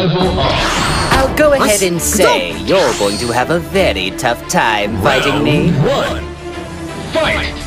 Level up. I'll go ahead and say you're going to have a very tough time fighting me. Round 1. Fight! Level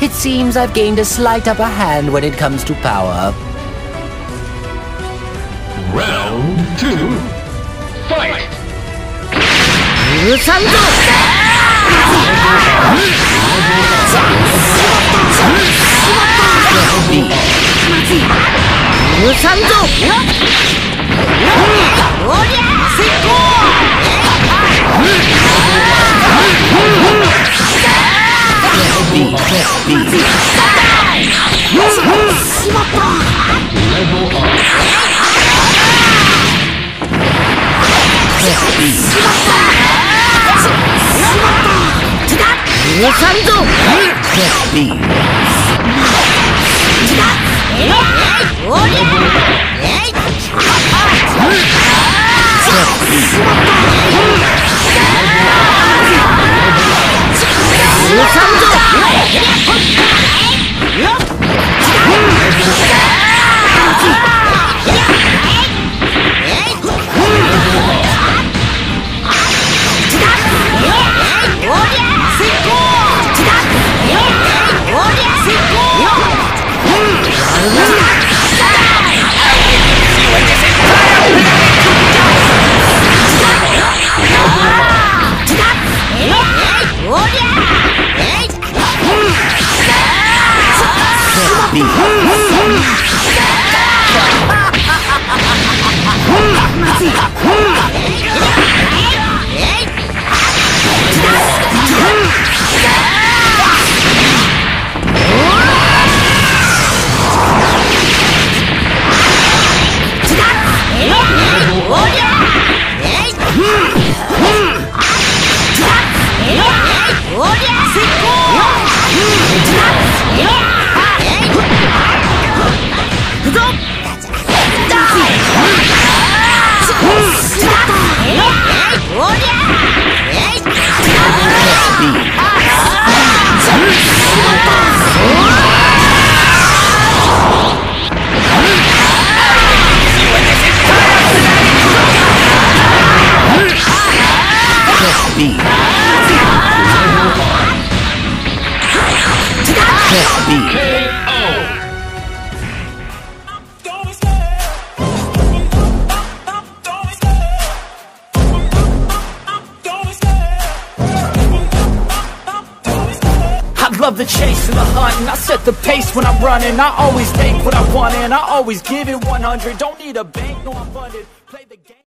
It seems I've gained a slight upper hand when it comes to power. Round 2. Fight! love the chase and the hunt, and I set the pace when I'm running. I always take what I want and I always give it 100. Don't need a bank, no I'm funded. Play the game.